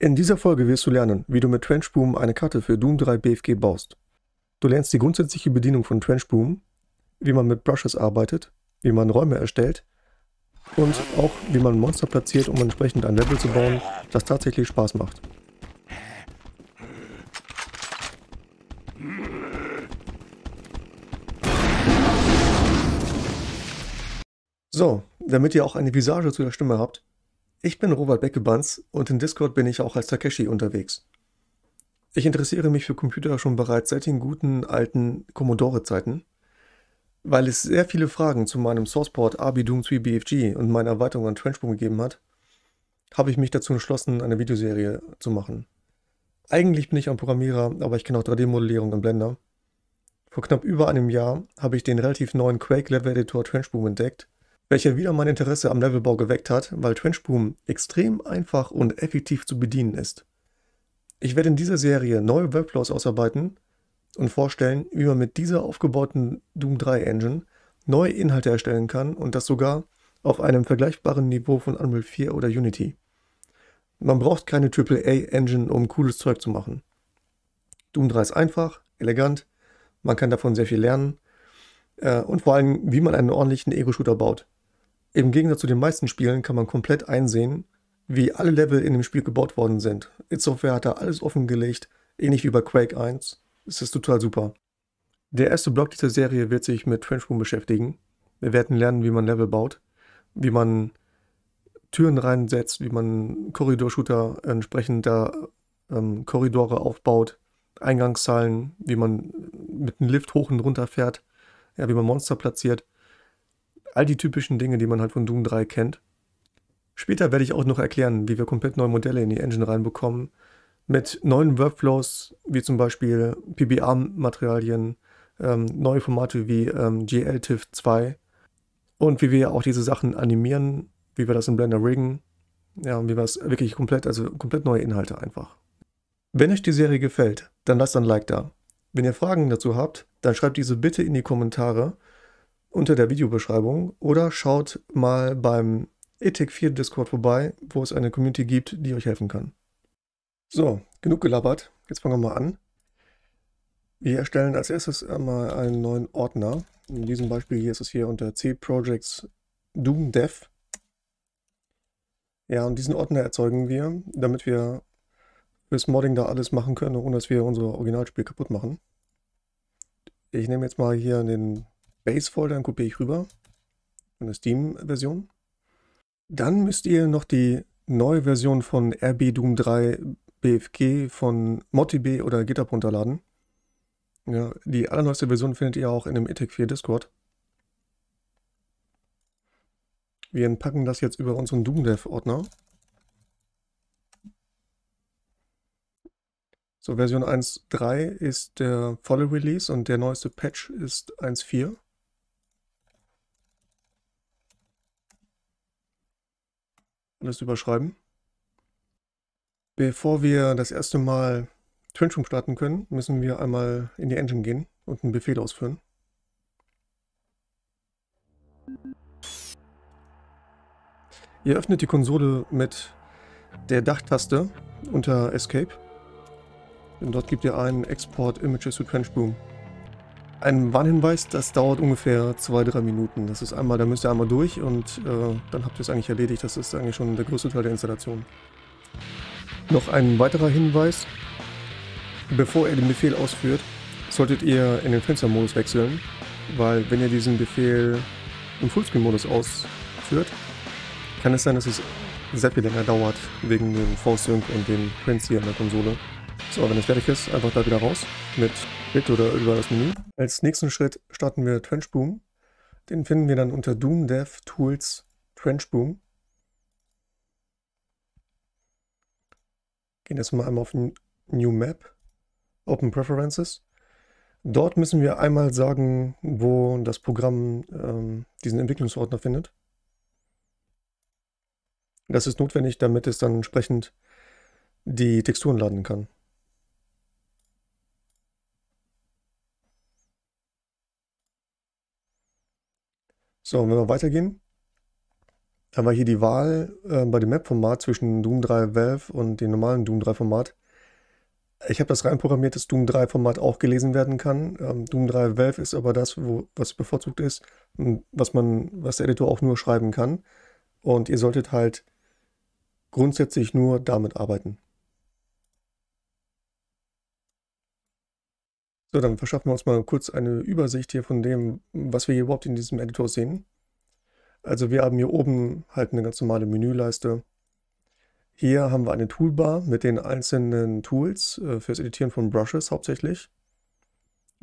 In dieser Folge wirst du lernen, wie du mit TrenchBroom eine Karte für Doom 3 BFG baust. Du lernst die grundsätzliche Bedienung von TrenchBroom, wie man mit Brushes arbeitet, wie man Räume erstellt und auch wie man Monster platziert, um entsprechend ein Level zu bauen, das tatsächlich Spaß macht. So, damit ihr auch eine Visage zu der Stimme habt, ich bin Robert Beckebans und in Discord bin ich auch als Takeshi unterwegs. Ich interessiere mich für Computer schon bereits seit den guten alten Commodore-Zeiten, weil es sehr viele Fragen zu meinem Sourceport RBDOOM-3-BFG und meiner Erweiterung an TrenchBroom gegeben hat, habe ich mich dazu entschlossen, eine Videoserie zu machen. Eigentlich bin ich ein Programmierer, aber ich kenne auch 3D-Modellierung im Blender. Vor knapp über einem Jahr habe ich den relativ neuen Quake-Level-Editor TrenchBroom entdeckt, welcher wieder mein Interesse am Levelbau geweckt hat, weil TrenchBroom extrem einfach und effektiv zu bedienen ist. Ich werde in dieser Serie neue Workflows ausarbeiten und vorstellen, wie man mit dieser aufgebauten Doom 3 Engine neue Inhalte erstellen kann und das sogar auf einem vergleichbaren Niveau von Unreal 4 oder Unity. Man braucht keine AAA Engine, um cooles Zeug zu machen. Doom 3 ist einfach, elegant, man kann davon sehr viel lernen und vor allem, wie man einen ordentlichen Ego-Shooter baut. Im Gegensatz zu den meisten Spielen kann man komplett einsehen, wie alle Level in dem Spiel gebaut worden sind. id Software hat da alles offengelegt, ähnlich wie bei Quake 1. Es ist total super. Der erste Block dieser Serie wird sich mit TrenchBroom beschäftigen. Wir werden lernen, wie man Level baut, wie man Türen reinsetzt, wie man Korridorshooter entsprechend da Korridore aufbaut, Eingangshallen, wie man mit einem Lift hoch und runter fährt, ja, wie man Monster platziert. All die typischen Dinge, die man halt von Doom 3 kennt. Später werde ich auch noch erklären, wie wir komplett neue Modelle in die Engine reinbekommen, mit neuen Workflows, wie zum Beispiel PBR-Materialien, neue Formate wie GLTF2 und wie wir auch diese Sachen animieren, wie wir das in Blender riggen, ja, und wie wir es wirklich komplett neue Inhalte einfach. Wenn euch die Serie gefällt, dann lasst ein Like da. Wenn ihr Fragen dazu habt, dann schreibt diese bitte in die Kommentare unter der Videobeschreibung oder schaut mal beim id Tech 4 Discord vorbei, wo es eine Community gibt, die euch helfen kann. So, genug gelabert, jetzt fangen wir mal an. Wir erstellen als erstes einmal einen neuen Ordner. In diesem Beispiel hier ist es hier unter C Projects Doom Dev. Ja, und diesen Ordner erzeugen wir, damit wir fürs Modding da alles machen können, ohne dass wir unser Originalspiel kaputt machen. Ich nehme jetzt mal hier den Base-Folder und kopiere ich rüber in der Steam-Version. Dann müsst ihr noch die neue Version von RBDOOM-3-BFG von ModDB oder GitHub runterladen. Ja, die allerneueste Version findet ihr auch in dem id Tech 4 Discord. Wir packen das jetzt über unseren DoomDev-Ordner. So, Version 1.3 ist der volle Release und der neueste Patch ist 1.4. Alles überschreiben. Bevor wir das erste Mal TrenchBroom starten können, müssen wir einmal in die Engine gehen und einen Befehl ausführen. Ihr öffnet die Konsole mit der Dachtaste unter Escape. Und dort gebt ihr einen Export Images to TrenchBroom. Ein Warnhinweis, das dauert ungefähr 2-3 Minuten. Das ist einmal, da müsst ihr einmal durch und dann habt ihr es eigentlich erledigt. Das ist eigentlich schon der größte Teil der Installation. Noch ein weiterer Hinweis. Bevor ihr den Befehl ausführt, solltet ihr in den Fenstermodus wechseln, weil wenn ihr diesen Befehl im Fullscreen-Modus ausführt, kann es sein, dass es sehr viel länger dauert, wegen dem V-Sync und den Prints hier in der Konsole. So, wenn es fertig ist, einfach da wieder raus mit Hit oder über das Menü. Als nächsten Schritt starten wir TrenchBroom. Den finden wir dann unter DoomDev Tools TrenchBroom. Gehen jetzt mal einmal auf New Map, Open Preferences. Dort müssen wir einmal sagen, wo das Programm diesen Entwicklungsordner findet. Das ist notwendig, damit es dann entsprechend die Texturen laden kann. So, wenn wir weitergehen, Da haben wir hier die Wahl bei dem Map-Format zwischen Doom 3 Valve und dem normalen Doom 3-Format. Ich habe das reinprogrammiert, dass Doom 3-Format auch gelesen werden kann. Doom 3 Valve ist aber das, was bevorzugt ist, was der Editor auch nur schreiben kann. Und ihr solltet halt grundsätzlich nur damit arbeiten. So, dann verschaffen wir uns mal kurz eine Übersicht hier von dem, was wir hier überhaupt in diesem Editor sehen. Also wir haben hier oben halt eine ganz normale Menüleiste. Hier haben wir eine Toolbar mit den einzelnen Tools fürs Editieren von Brushes hauptsächlich.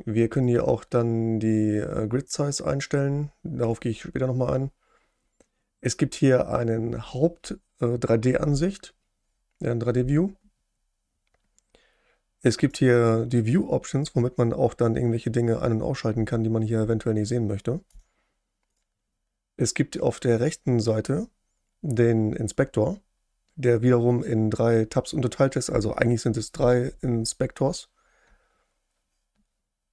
Wir können hier auch dann die Grid Size einstellen. Darauf gehe ich später nochmal ein. Es gibt hier einen Haupt-3D-Ansicht, einen 3D-View. Es gibt hier die View-Options, womit man auch dann irgendwelche Dinge ein- und ausschalten kann, die man hier eventuell nicht sehen möchte. Es gibt auf der rechten Seite den Inspektor, der wiederum in 3 Tabs unterteilt ist, also eigentlich sind es 3 Inspectors.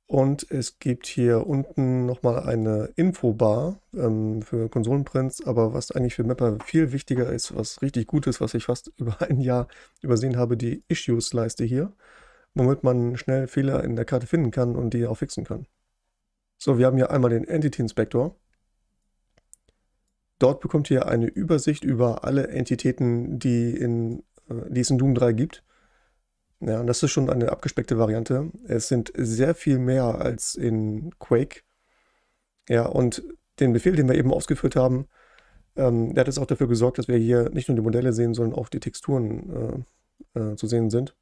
Und es gibt hier unten nochmal eine Infobar für Konsolenprints, aber was eigentlich für Mapper viel wichtiger ist, was richtig gut ist, was ich fast über ein Jahr übersehen habe, die Issues-Leiste hier, womit man schnell Fehler in der Karte finden kann und die auch fixen kann. So, wir haben hier einmal den Entity-Inspektor. Dort bekommt ihr eine Übersicht über alle Entitäten, die es in Doom 3 gibt. Ja, und das ist schon eine abgespeckte Variante. Es sind sehr viel mehr als in Quake. Ja, und den Befehl, den wir eben ausgeführt haben, der hat jetzt auch dafür gesorgt, dass wir hier nicht nur die Modelle sehen, sondern auch die Texturen zu sehen sind.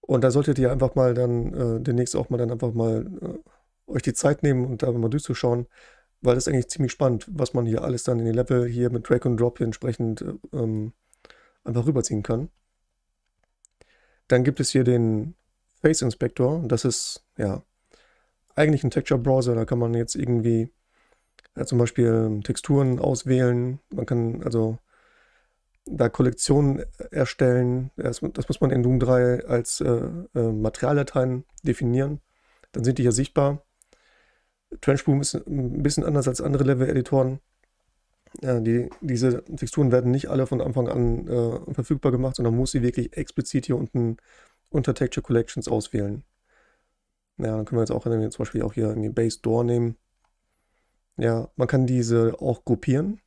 Und da solltet ihr einfach mal dann demnächst auch mal euch die Zeit nehmen und da mal durchzuschauen, weil das ist eigentlich ziemlich spannend, was man hier alles dann in den Level hier mit Drag and Drop hier entsprechend einfach rüberziehen kann. Dann gibt es hier den Face Inspector. Das ist ja eigentlich ein Texture Browser. Da kann man jetzt irgendwie zum Beispiel Texturen auswählen. Man kann also da Kollektionen erstellen. Das muss man in Doom 3 als Materialdateien definieren. Dann sind die hier sichtbar. TrenchBroom ist ein bisschen anders als andere Level-Editoren. Ja, diese Texturen werden nicht alle von Anfang an verfügbar gemacht, sondern man muss sie wirklich explizit hier unten unter Texture Collections auswählen. Ja, dann können wir jetzt auch zum Beispiel auch hier irgendwie Base Door nehmen. Ja, man kann diese auch gruppieren.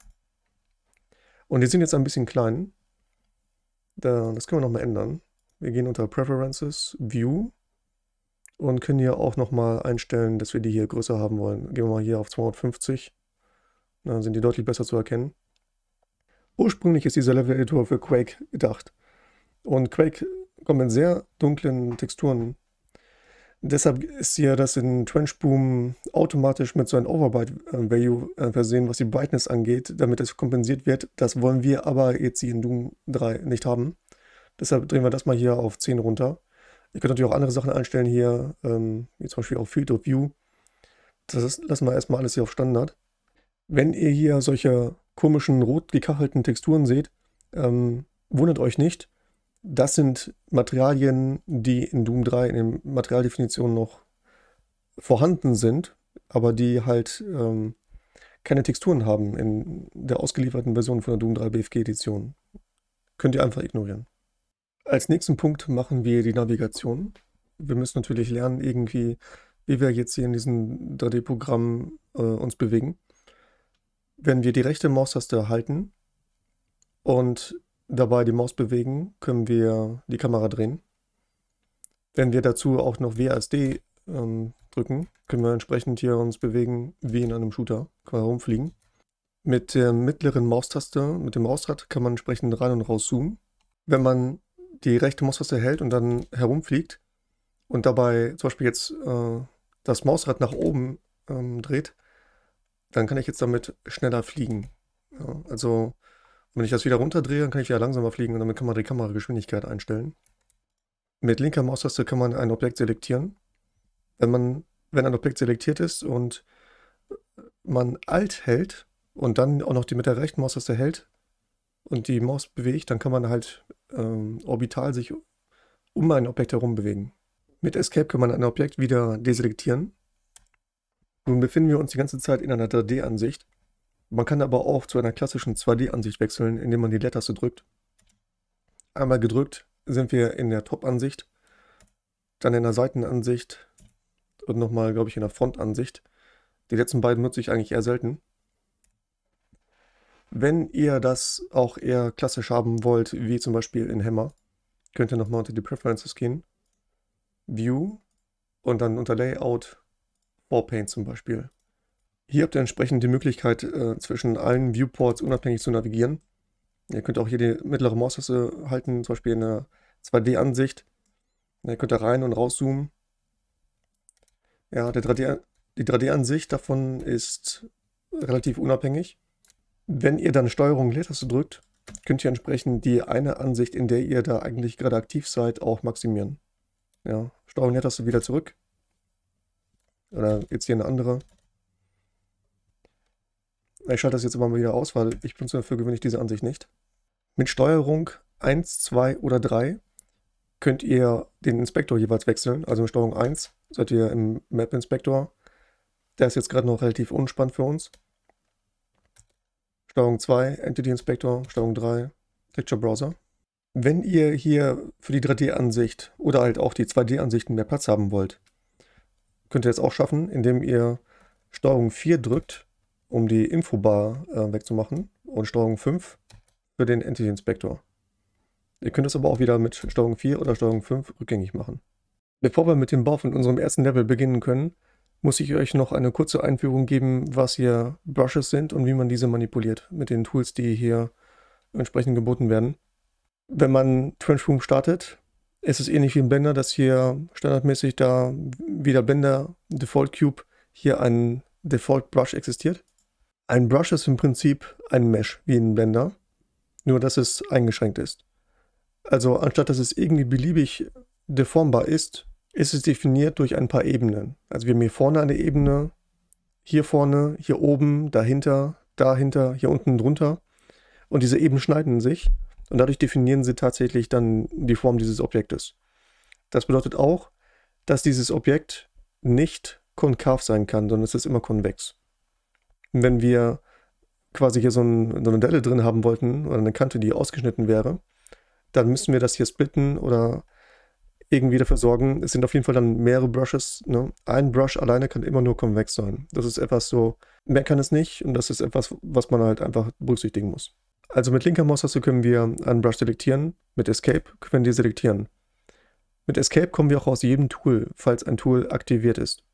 Und die sind jetzt ein bisschen klein. Das können wir nochmal ändern. Wir gehen unter Preferences, View. Und können hier auch nochmal einstellen, dass wir die hier größer haben wollen. Gehen wir mal hier auf 250. Dann sind die deutlich besser zu erkennen. Ursprünglich ist dieser Level-Editor für Quake gedacht. Und Quake kommt mit sehr dunklen Texturen. Deshalb ist hier das in TrenchBroom automatisch mit so einem Overbite-Value versehen, was die Brightness angeht, damit es kompensiert wird. Das wollen wir aber jetzt hier in Doom 3 nicht haben. Deshalb drehen wir das mal hier auf 10 runter. Ihr könnt natürlich auch andere Sachen einstellen hier, wie zum Beispiel auch Field of View. Lassen wir erstmal alles hier auf Standard. Wenn ihr hier solche komischen rot gekachelten Texturen seht, wundert euch nicht. Das sind Materialien, die in Doom 3 in den Materialdefinitionen noch vorhanden sind, aber die halt keine Texturen haben in der ausgelieferten Version von der Doom 3 BFG Edition. Könnt ihr einfach ignorieren. Als nächsten Punkt machen wir die Navigation. Wir müssen natürlich lernen, irgendwie, wie wir jetzt hier in diesem 3D-Programm uns bewegen. Wenn wir die rechte Maustaste halten und dabei die Maus bewegen, können wir die Kamera drehen. Wenn wir dazu auch noch WASD drücken, können wir entsprechend hier uns bewegen wie in einem Shooter, können wir rumfliegen. Mit der mittleren Maustaste, mit dem Mausrad, kann man entsprechend rein und raus zoomen. Wenn man die rechte Maustaste hält und dann herumfliegt und dabei zum Beispiel jetzt das Mausrad nach oben dreht, dann kann ich jetzt damit schneller fliegen. Ja, also wenn ich das wieder runterdrehe, dann kann ich wieder langsamer fliegen und damit kann man die Kamerageschwindigkeit einstellen. Mit linker Maustaste kann man ein Objekt selektieren. Wenn ein Objekt selektiert ist und man Alt hält und dann auch noch die mit der rechten Maustaste hält und die Maus bewegt, dann kann man halt orbital sich um ein Objekt herum bewegen. Mit Escape kann man ein Objekt wieder deselektieren. Nun befinden wir uns die ganze Zeit in einer 3D-Ansicht. Man kann aber auch zu einer klassischen 2D-Ansicht wechseln, indem man die Leertaste drückt. Einmal gedrückt sind wir in der Top-Ansicht, dann in der Seitenansicht und nochmal, glaube ich, in der Frontansicht. Die letzten beiden nutze ich eigentlich eher selten. Wenn ihr das auch eher klassisch haben wollt, wie zum Beispiel in Hammer, könnt ihr nochmal unter die Preferences gehen, View und dann unter Layout, Warpaint zum Beispiel. Hier habt ihr entsprechend die Möglichkeit, zwischen allen Viewports unabhängig zu navigieren. Ihr könnt auch hier die mittlere Maustaste halten, zum Beispiel in der 2D-Ansicht. Ihr könnt da rein und rauszoomen. Ja, die 3D-Ansicht davon ist relativ unabhängig. Wenn ihr dann Steuerung Leertaste drückt, könnt ihr entsprechend die eine Ansicht, in der ihr da eigentlich gerade aktiv seid, auch maximieren. Ja, Steuerung Leertaste wieder zurück. Oder jetzt hier eine andere. Ich schalte das jetzt immer mal wieder aus, weil ich benutze dafür gewöhnlich diese Ansicht nicht. Mit Steuerung 1, 2 oder 3 könnt ihr den Inspektor jeweils wechseln. Also mit Steuerung 1 seid ihr im Map-Inspektor. Der ist jetzt gerade noch relativ unspannend für uns. Steuerung 2, Entity-Inspektor, Steuerung 3, Texture-Browser. Wenn ihr hier für die 3D-Ansicht oder halt auch die 2D-Ansichten mehr Platz haben wollt, könnt ihr das auch schaffen, indem ihr Steuerung 4 drückt, um die Infobar wegzumachen, und Steuerung 5 für den Entity Inspector. Ihr könnt es aber auch wieder mit Steuerung 4 oder Steuerung 5 rückgängig machen. Bevor wir mit dem Bau von unserem ersten Level beginnen können, muss ich euch noch eine kurze Einführung geben, was hier Brushes sind und wie man diese manipuliert mit den Tools, die hier entsprechend geboten werden. Wenn man TrenchBroom startet, ist es ähnlich wie im Blender, dass hier standardmäßig da wieder Blender Default Cube hier ein Default Brush existiert. Ein Brush ist im Prinzip ein Mesh, wie ein Blender, nur dass es eingeschränkt ist. Also anstatt dass es irgendwie beliebig deformbar ist, ist es definiert durch ein paar Ebenen. Also wir haben hier vorne eine Ebene, hier vorne, hier oben, dahinter, hier unten drunter. Und diese Ebenen schneiden sich und dadurch definieren sie tatsächlich dann die Form dieses Objektes. Das bedeutet auch, dass dieses Objekt nicht konkav sein kann, sondern es ist immer konvex. Wenn wir quasi hier so eine Delle drin haben wollten oder eine Kante, die ausgeschnitten wäre, dann müssen wir das hier splitten oder irgendwie dafür sorgen. Es sind auf jeden Fall dann mehrere Brushes. Ne? Ein Brush alleine kann immer nur konvex sein. Das ist etwas so, mehr kann es nicht und das ist etwas, was man halt einfach berücksichtigen muss. Also mit linker Maustaste können wir einen Brush selektieren, mit Escape können wir deselektieren. Mit Escape kommen wir auch aus jedem Tool, falls ein Tool aktiviert ist.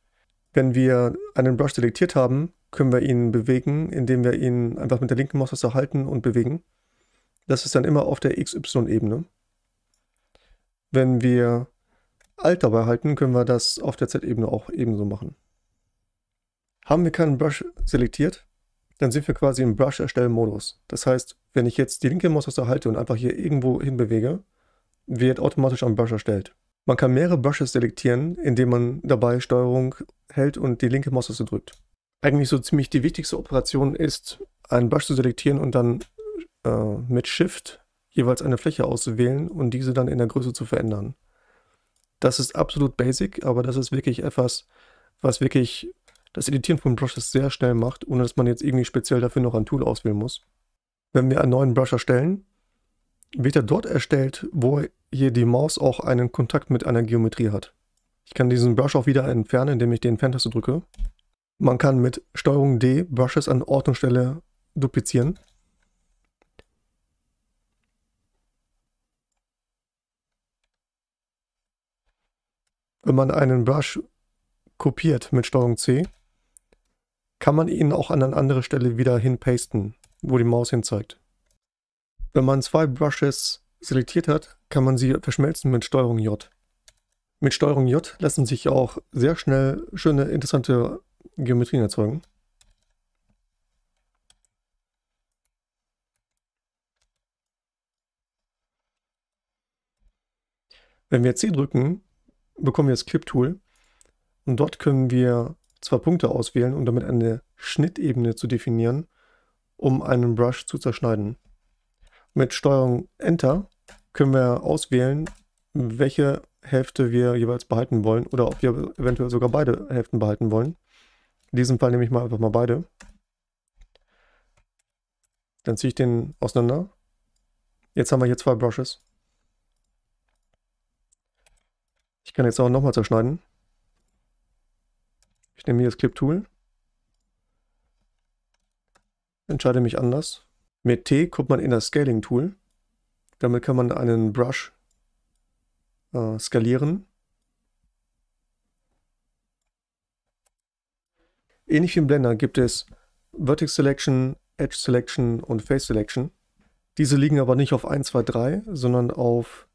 Wenn wir einen Brush selektiert haben, können wir ihn bewegen, indem wir ihn einfach mit der linken Maustaste halten und bewegen. Das ist dann immer auf der XY-Ebene. Wenn wir Alt dabei halten, können wir das auf der Z-Ebene auch ebenso machen. Haben wir keinen Brush selektiert, dann sind wir quasi im Brush-Erstellen-Modus. Das heißt, wenn ich jetzt die linke Maustaste halte und einfach hier irgendwo hin bewege, wird automatisch ein Brush erstellt. Man kann mehrere Brushes selektieren, indem man dabei Steuerung hält und die linke Maustaste drückt. Eigentlich so ziemlich die wichtigste Operation ist, einen Brush zu selektieren und dann mit Shift jeweils eine Fläche auszuwählen und diese dann in der Größe zu verändern. Das ist absolut basic, aber das ist wirklich etwas, was wirklich das Editieren von Brushes sehr schnell macht, ohne dass man jetzt irgendwie speziell dafür noch ein Tool auswählen muss. Wenn wir einen neuen Brush erstellen, wird er dort erstellt, wo hier die Maus auch einen Kontakt mit einer Geometrie hat. Ich kann diesen Brush auch wieder entfernen, indem ich die Entferntaste drücke. Man kann mit Steuerung D Brushes an Ort und Stelle duplizieren. Wenn man einen Brush kopiert mit Steuerung C, kann man ihn auch an eine andere Stelle wieder hinpasten, wo die Maus hin zeigt. Wenn man zwei Brushes selektiert hat, kann man sie verschmelzen mit Steuerung J. Mit Steuerung J lassen sich auch sehr schnell schöne, interessante Geometrien erzeugen. Wenn wir C drücken, bekommen wir das Clip-Tool und dort können wir zwei Punkte auswählen, um damit eine Schnittebene zu definieren, um einen Brush zu zerschneiden. Mit Steuerung Enter können wir auswählen, welche Hälfte wir jeweils behalten wollen oder ob wir eventuell sogar beide Hälften behalten wollen. In diesem Fall nehme ich mal einfach mal beide. Dann ziehe ich den auseinander. Jetzt haben wir hier zwei Brushes. Ich kann jetzt auch nochmal zerschneiden. Ich nehme hier das Clip-Tool. Entscheide mich anders. Mit T kommt man in das Scaling-Tool. Damit kann man einen Brush skalieren. Ähnlich wie im Blender gibt es Vertex Selection, Edge Selection und Face Selection. Diese liegen aber nicht auf 1, 2, 3, sondern auf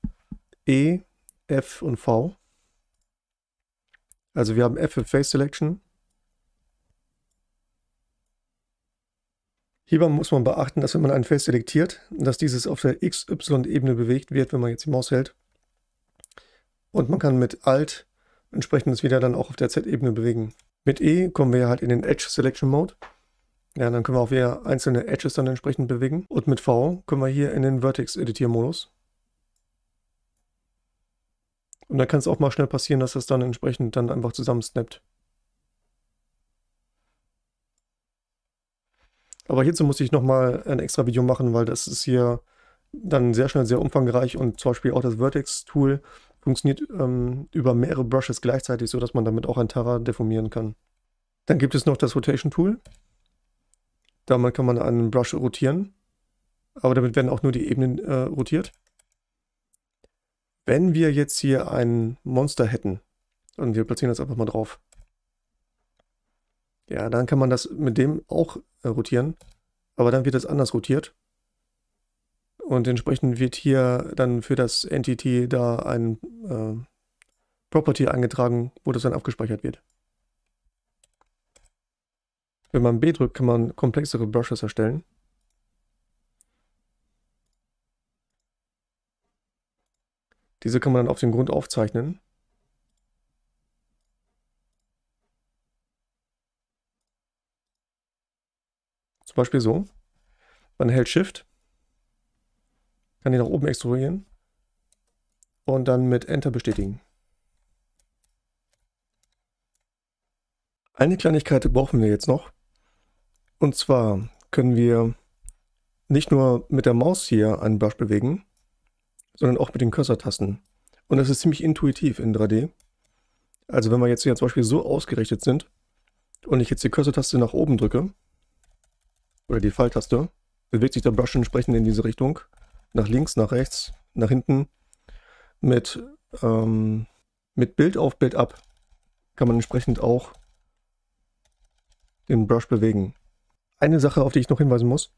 E, F und V. Also wir haben F für Face Selection. Hierbei muss man beachten, dass wenn man ein Face selektiert, dass dieses auf der XY-Ebene bewegt wird, wenn man jetzt die Maus hält. Und man kann mit Alt entsprechendes wieder dann auch auf der Z-Ebene bewegen. Mit E kommen wir halt in den Edge Selection Mode. Ja, dann können wir auch wieder einzelne Edges dann entsprechend bewegen. Und mit V kommen wir hier in den Vertex Editier Modus. Und da kann es auch mal schnell passieren, dass das dann entsprechend dann einfach zusammensnappt. Aber hierzu muss ich nochmal ein extra Video machen, weil das ist hier dann sehr schnell sehr umfangreich und zum Beispiel auch das Vertex-Tool funktioniert über mehrere Brushes gleichzeitig, sodass man damit auch ein Terra deformieren kann. Dann gibt es noch das Rotation-Tool. Damit kann man einen Brush rotieren, aber damit werden auch nur die Ebenen rotiert. Wenn wir jetzt hier ein Monster hätten und wir platzieren das einfach mal drauf, ja, dann kann man das mit dem auch rotieren, aber dann wird das anders rotiert. Und entsprechend wird hier dann für das Entity da ein Property eingetragen, wo das dann abgespeichert wird. Wenn man B drückt, kann man komplexere Brushes erstellen. Diese kann man dann auf den Grund aufzeichnen. Zum Beispiel so. Man hält Shift, kann die nach oben extrudieren und dann mit Enter bestätigen. Eine Kleinigkeit brauchen wir jetzt noch. Und zwar können wir nicht nur mit der Maus hier einen Brush bewegen, sondern auch mit den Cursor-Tasten. Und das ist ziemlich intuitiv in 3D. Also wenn wir jetzt hier zum Beispiel so ausgerichtet sind und ich jetzt die Cursor-Taste nach oben drücke, oder die Pfeiltaste, bewegt sich der Brush entsprechend in diese Richtung. Nach links, nach rechts, nach hinten. Mit Bild auf, Bild ab kann man entsprechend auch den Brush bewegen. Eine Sache, auf die ich noch hinweisen muss.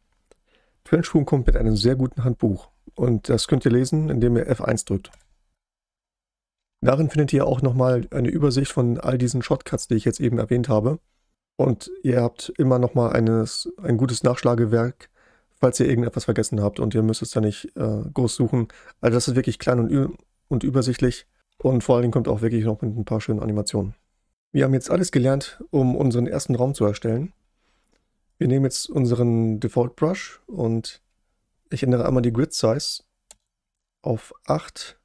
TrenchBroom kommt mit einem sehr guten Handbuch. Und das könnt ihr lesen, indem ihr F1 drückt. Darin findet ihr auch nochmal eine Übersicht von all diesen Shortcuts, die ich jetzt eben erwähnt habe. Und ihr habt immer nochmal ein gutes Nachschlagewerk, falls ihr irgendetwas vergessen habt und ihr müsst es da nicht groß suchen. Also das ist wirklich klein und übersichtlich. Und vor allen Dingen kommt auch wirklich noch mit ein paar schönen Animationen. Wir haben jetzt alles gelernt, um unseren ersten Raum zu erstellen. Wir nehmen jetzt unseren Default Brush und ich ändere einmal die Grid Size auf 8,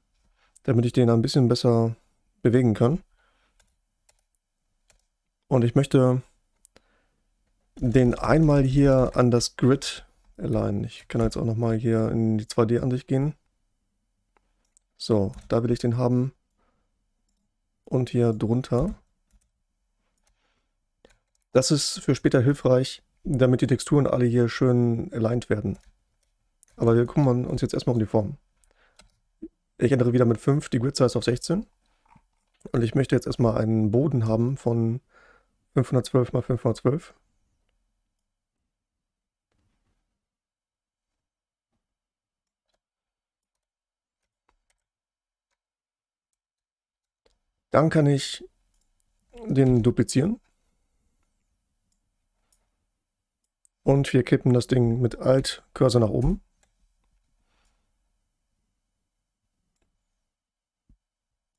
damit ich den ein bisschen besser bewegen kann. Und ich möchte den einmal hier an das Grid alignen. Ich kann jetzt auch nochmal hier in die 2D-Ansicht gehen. So, da will ich den haben. Und hier drunter. Das ist für später hilfreich, damit die Texturen alle hier schön aligned werden. Aber wir kümmern uns jetzt erstmal um die Form. Ich ändere wieder mit 5 die Grid Size auf 16. Und ich möchte jetzt erstmal einen Boden haben von 512 mal 512. Dann kann ich den duplizieren. Und wir kippen das Ding mit Alt-Cursor nach oben.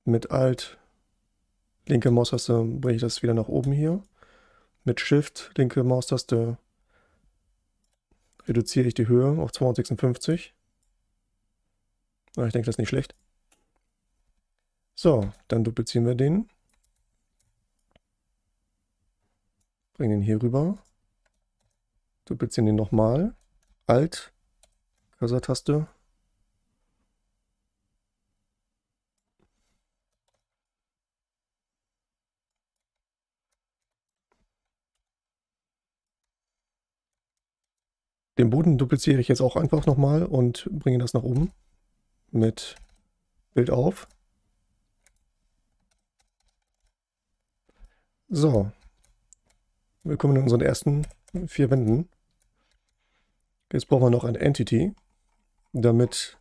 Mit Alt, linke Maustaste, bringe ich das wieder nach oben hier. Mit Shift, linke Maustaste, reduziere ich die Höhe auf 256. Na, ich denke, das ist nicht schlecht. So, dann duplizieren wir den. Bringen den hier rüber. Duplizieren den nochmal. Alt, Cursor-Taste. Den Boden dupliziere ich jetzt auch einfach nochmal und bringe das nach oben mit Bild auf. So, willkommen in unseren ersten 4 Wänden. Jetzt brauchen wir noch ein Entity, damit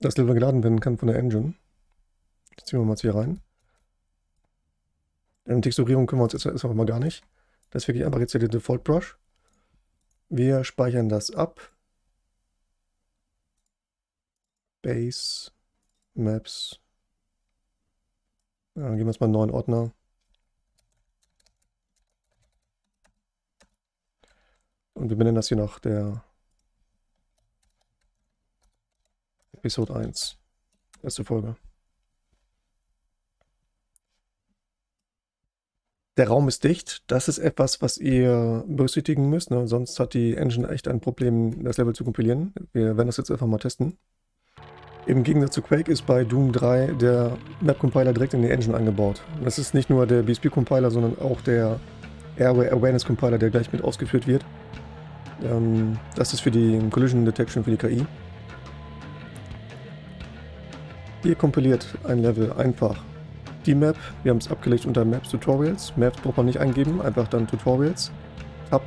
das Level geladen werden kann von der Engine. Das ziehen wir mal jetzt hier rein. In Texturierung können wir uns jetzt einfach mal gar nicht. Das ist wirklich einfach jetzt hier der Default Brush. Wir speichern das ab. Base, Maps. Ja, dann geben wir jetzt mal einen neuen Ordner. Und wir benennen das hier nach der Episode 1. Erste Folge. Der Raum ist dicht. Das ist etwas, was ihr berücksichtigen müsst. Ne? Sonst hat die Engine echt ein Problem, das Level zu kompilieren. Wir werden das jetzt einfach mal testen. Im Gegensatz zu Quake ist bei Doom 3 der Map-Compiler direkt in die Engine eingebaut. Und das ist nicht nur der BSP-Compiler, sondern auch der Airway-Awareness-Compiler, der gleich mit ausgeführt wird. Das ist für die Collision Detection, für die KI. Ihr kompiliert ein Level einfach. Die Map, wir haben es abgelegt unter Maps Tutorials. Maps braucht man nicht eingeben, einfach dann Tutorials. Tab.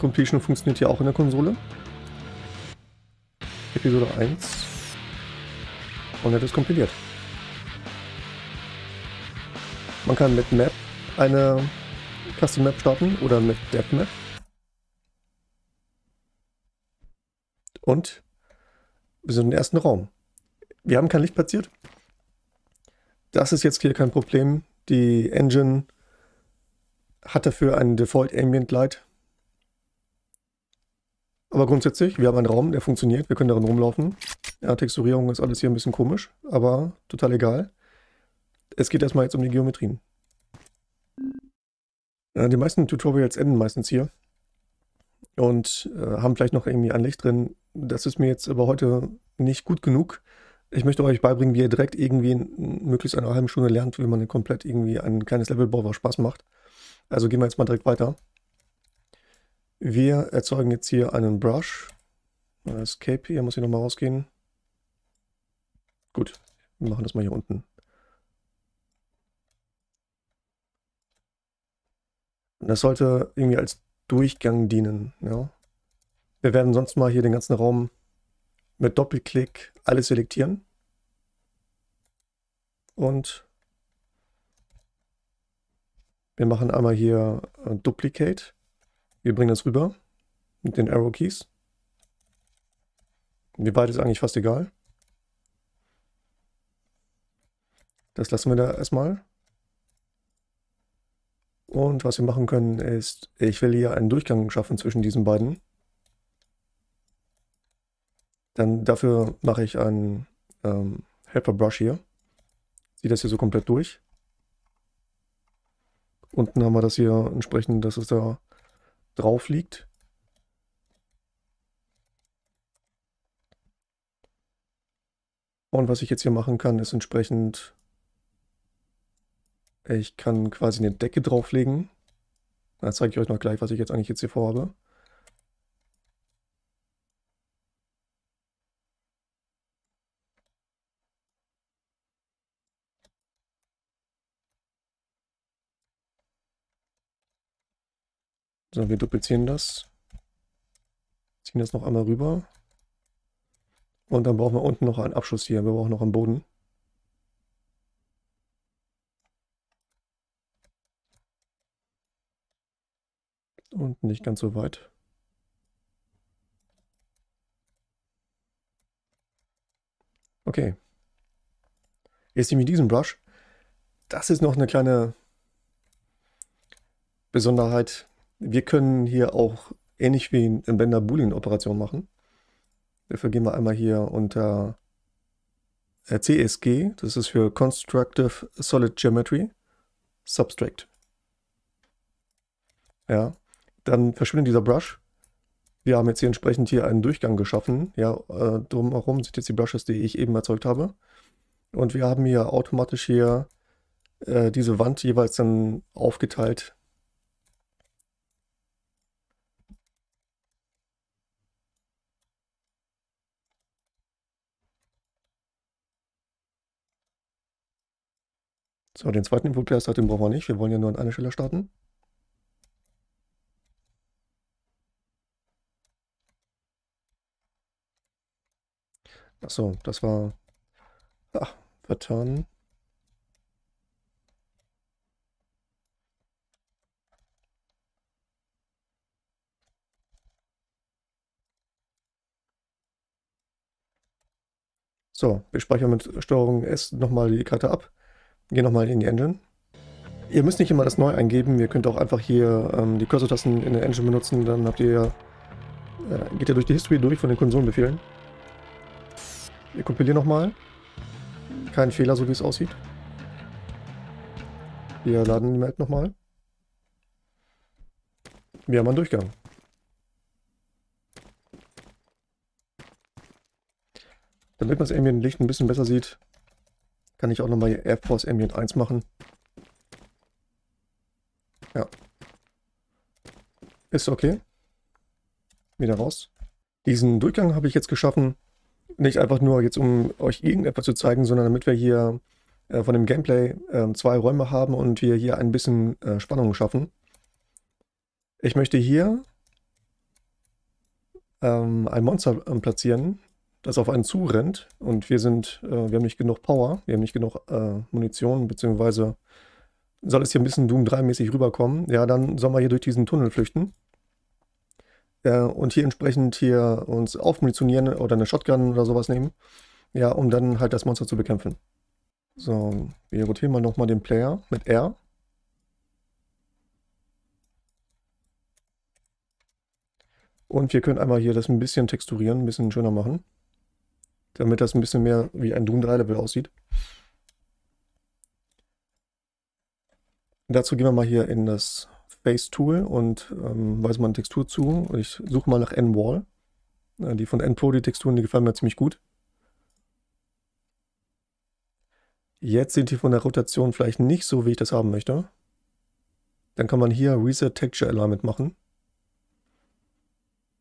Completion funktioniert hier auch in der Konsole. Episode 1 und hat es kompiliert. Man kann mit Map eine Custom Map starten oder mit Dev Map. Und wir sind im ersten Raum. Wir haben kein Licht platziert. Das ist jetzt hier kein Problem. Die Engine hat dafür einen Default Ambient Light. Aber grundsätzlich, wir haben einen Raum, der funktioniert, wir können darin rumlaufen. Ja, Texturierung ist alles hier ein bisschen komisch, aber total egal. Es geht erstmal jetzt um die Geometrien. Die meisten Tutorials enden meistens hier und haben vielleicht noch irgendwie ein Licht drin. Das ist mir jetzt aber heute nicht gut genug. Ich möchte euch beibringen, wie ihr direkt irgendwie in möglichst einer halben Stunde lernt, wie man komplett irgendwie ein kleines Level baut, was Spaß macht. Also gehen wir jetzt mal direkt weiter. Wir erzeugen jetzt hier einen Brush. Escape, hier muss ich nochmal rausgehen. Gut, wir machen das mal hier unten. Das sollte irgendwie als Durchgang dienen. Ja. Wir werden sonst mal hier den ganzen Raum mit Doppelklick alles selektieren. Und wir machen einmal hier Duplicate. Wir bringen das rüber mit den Arrow Keys. Wie weit ist eigentlich fast egal. Das lassen wir da erstmal. Und was wir machen können ist, ich will hier einen Durchgang schaffen zwischen diesen beiden. Dann dafür mache ich einen Helper Brush hier. Ziehe das hier so komplett durch. Unten haben wir das hier entsprechend, dass es da drauf liegt. Und was ich jetzt hier machen kann, ist entsprechend, ich kann quasi eine Decke drauflegen. Da zeige ich euch noch gleich, was ich jetzt hier vorhabe. So, wir duplizieren das, ziehen das noch einmal rüber und dann brauchen wir unten noch einen Abschuss hier, wir brauchen noch einen Boden. Und nicht ganz so weit. Okay, jetzt nehme ich diesen Brush. Das ist noch eine kleine Besonderheit. Wir können hier auch ähnlich wie in Blender Boolean-Operationen machen. Dafür gehen wir einmal hier unter CSG, das ist für Constructive Solid Geometry, Subtract. Ja, Dann verschwindet dieser Brush. Wir haben jetzt hier entsprechend hier einen Durchgang geschaffen. Ja, drumherum sind jetzt die Brushes, die ich eben erzeugt habe. Und wir haben hier automatisch hier diese Wand jeweils dann aufgeteilt. So, den zweiten Input-Player, den brauchen wir nicht. Wir wollen ja nur an einer Stelle starten. Achso, das war... Ach, vertan. So, wir speichern mit STRG S nochmal die Karte ab. Gehen nochmal in die Engine. Ihr müsst nicht immer das neu eingeben, ihr könnt auch einfach hier die Cursor-Tasten in der Engine benutzen, dann habt ihr, geht ihr durch die History durch von den Konsolenbefehlen. Wir kompilieren nochmal. Kein Fehler, so wie es aussieht. Wir laden die Map nochmal. Wir haben einen Durchgang. Damit man das Ambient Licht ein bisschen besser sieht, kann ich auch nochmal hier AirForce Ambient 1 machen. Ja. Ist okay. Wieder raus. Diesen Durchgang habe ich jetzt geschaffen. Nicht einfach nur jetzt, um euch irgendetwas zu zeigen, sondern damit wir hier von dem Gameplay zwei Räume haben und wir hier ein bisschen Spannung schaffen. Ich möchte hier ein Monster platzieren, das auf einen zurennt, und wir haben nicht genug Power, wir haben nicht genug Munition, beziehungsweise soll es hier ein bisschen Doom 3 mäßig rüberkommen. Ja, dann sollen wir hier durch diesen Tunnel flüchten und hier entsprechend hier uns aufmunitionieren oder eine Shotgun oder sowas nehmen, ja, um dann halt das Monster zu bekämpfen. So, wir rotieren mal nochmal den Player mit R. Und wir können einmal hier das ein bisschen texturieren, ein bisschen schöner machen, damit das ein bisschen mehr wie ein Doom 3 Level aussieht. Dazu gehen wir mal hier in das Face Tool und weisen mal eine Textur zu. Und ich suche mal nach N-Wall. Die von N-Pro, die Texturen, die gefallen mir ziemlich gut. Jetzt sind die von der Rotation vielleicht nicht so, wie ich das haben möchte. Dann kann man hier Reset Texture Alignment machen.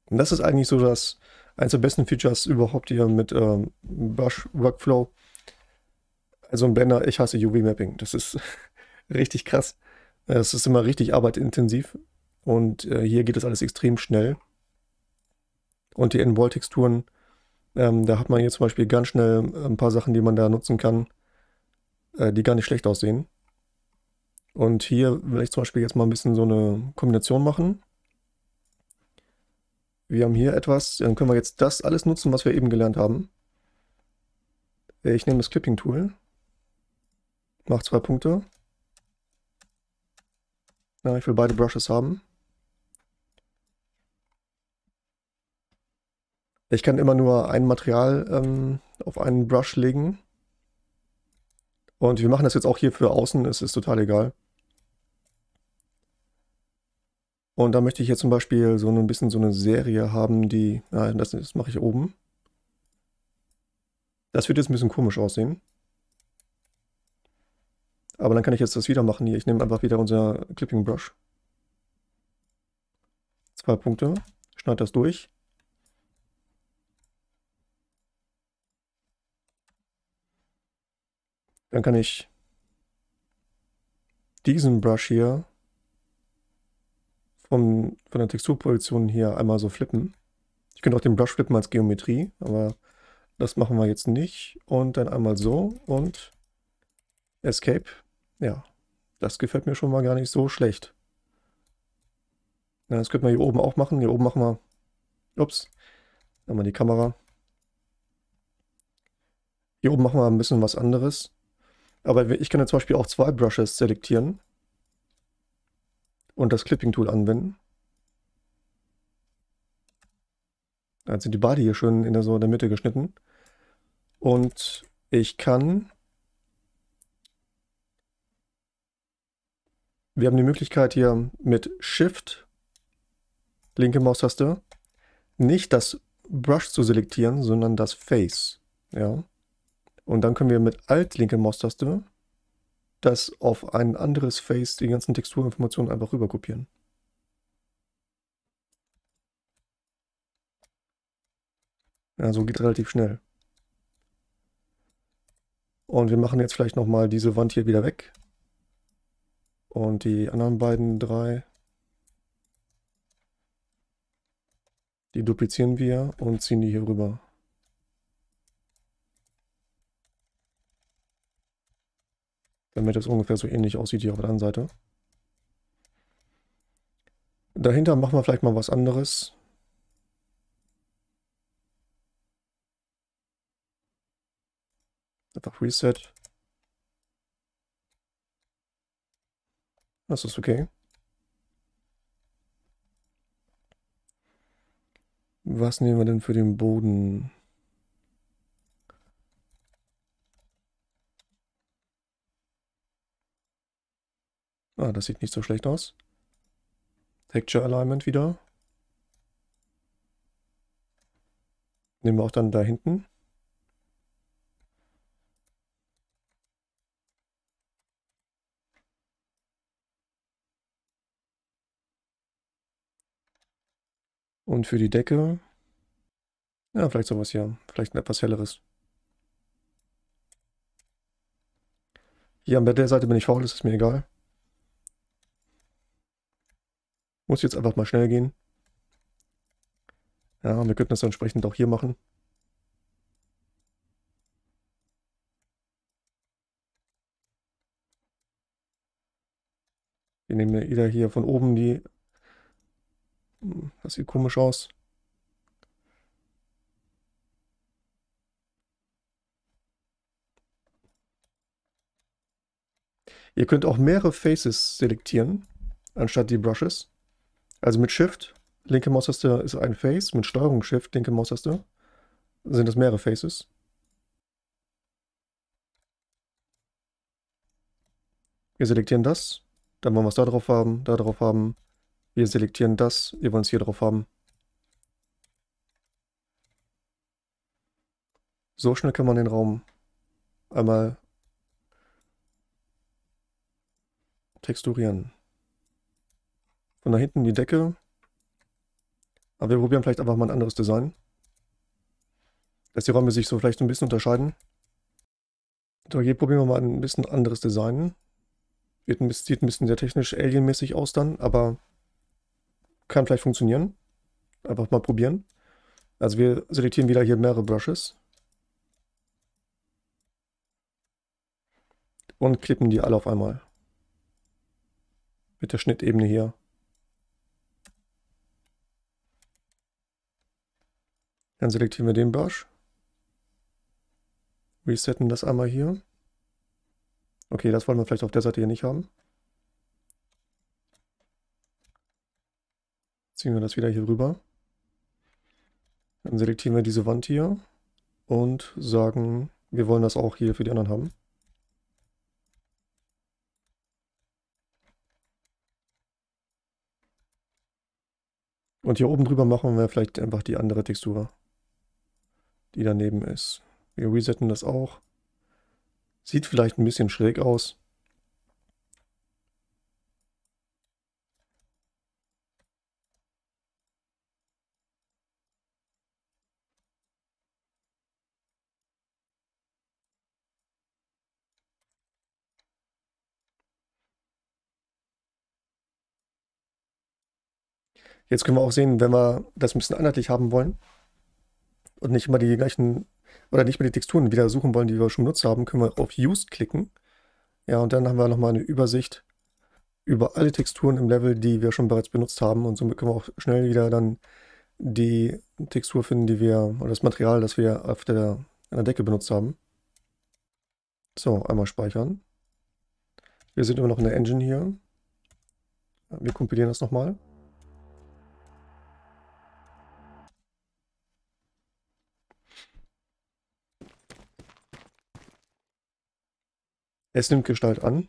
Und das ist eigentlich so das eines der besten Features überhaupt hier mit Brush Workflow. Also im Blender, ich hasse UV Mapping. Das ist richtig krass. Es ist immer richtig arbeitintensiv. Und hier geht das alles extrem schnell. Und die N-Wall-Texturen, da hat man hier zum Beispiel ganz schnell ein paar Sachen, die man da nutzen kann, die gar nicht schlecht aussehen. Und hier will ich zum Beispiel jetzt mal ein bisschen so eine Kombination machen. Wir haben hier etwas, dann können wir jetzt das alles nutzen, was wir eben gelernt haben. Ich nehme das Clipping-Tool, mache 2 Punkte. Na, ich will beide Brushes haben. Ich kann immer nur ein Material auf einen Brush legen. Und wir machen das jetzt auch hier für außen, es ist total egal. Und da möchte ich jetzt zum Beispiel so ein bisschen so eine Serie haben, die... Nein, das mache ich oben. Das wird jetzt ein bisschen komisch aussehen. Aber dann kann ich jetzt das wieder machen hier. Ich nehme einfach wieder unser Clipping Brush. 2 Punkte. Schneide das durch. Dann kann ich diesen Brush hier von der Texturposition hier einmal so flippen. Ich könnte auch den Brush flippen als Geometrie, aber das machen wir jetzt nicht. Und dann einmal so und Escape. Ja, das gefällt mir schon mal gar nicht so schlecht. Na, das könnte man hier oben auch machen. Hier oben machen wir, ups, einmal die Kamera. Hier oben machen wir ein bisschen was anderes. Aber ich kann jetzt zum Beispiel auch 2 Brushes selektieren und das Clipping-Tool anwenden. Dann sind die beide hier schön in der, so in der Mitte geschnitten. Und ich kann... Wir haben die Möglichkeit hier mit Shift linke Maustaste, nicht das Brush zu selektieren, sondern das Face. Ja. Und dann können wir mit Alt linke Maustaste das auf ein anderes Face, die ganzen Texturinformationen einfach rüber kopieren. Ja, so geht relativ schnell. Und wir machen jetzt vielleicht nochmal diese Wand hier wieder weg. Und die anderen beiden, drei, die duplizieren wir und ziehen die hier rüber. Damit das ungefähr so ähnlich aussieht hier auf der anderen Seite. Dahinter machen wir vielleicht mal was anderes. Einfach Reset. Das ist okay. Was nehmen wir denn für den Boden? Ah, das sieht nicht so schlecht aus. Texture Alignment wieder. Nehmen wir auch dann da hinten. Und für die Decke, ja, vielleicht sowas hier, vielleicht ein etwas helleres. Hier an der Seite bin ich faul, das ist mir egal. Muss jetzt einfach mal schnell gehen. Ja, wir könnten das entsprechend auch hier machen. Wir nehmen ja wieder hier von oben die... Das sieht komisch aus. Ihr könnt auch mehrere Faces selektieren, anstatt die Brushes. Also mit Shift, linke Maustaste ist ein Face, mit Steuerung Shift, linke Maustaste sind es mehrere Faces. Wir selektieren das, dann wollen wir es da drauf haben. Wir selektieren das, wir wollen es hier drauf haben. So schnell kann man den Raum einmal texturieren. Von da hinten die Decke. Aber wir probieren vielleicht einfach mal ein anderes Design. Dass die Räume sich so vielleicht ein bisschen unterscheiden. So, hier probieren wir mal ein bisschen anderes Design. Sieht ein bisschen sehr technisch alienmäßig aus dann, aber... Kann vielleicht funktionieren. Einfach mal probieren. Also wir selektieren wieder hier mehrere Brushes. Und klippen die alle auf einmal. Mit der Schnittebene hier. Dann selektieren wir den Brush. Resetten das einmal hier. Okay, das wollen wir vielleicht auf der Seite hier nicht haben. Ziehen wir das wieder hier rüber. Dann selektieren wir diese Wand hier und sagen, wir wollen das auch hier für die anderen haben. Und hier oben drüber machen wir vielleicht einfach die andere Textur, die daneben ist. Wir resetten das auch. Sieht vielleicht ein bisschen schräg aus. Jetzt können wir auch sehen, wenn wir das ein bisschen einheitlich haben wollen und nicht immer die gleichen oder nicht mehr die Texturen wieder suchen wollen, die wir schon benutzt haben, können wir auf Use klicken. Ja, und dann haben wir nochmal eine Übersicht über alle Texturen im Level, die wir schon bereits benutzt haben. Und somit können wir auch schnell wieder dann die Textur finden, die wir, oder das Material, das wir auf der, an der Decke benutzt haben. So, einmal speichern. Wir sind immer noch in der Engine hier. Wir kompilieren das nochmal. Es nimmt Gestalt an.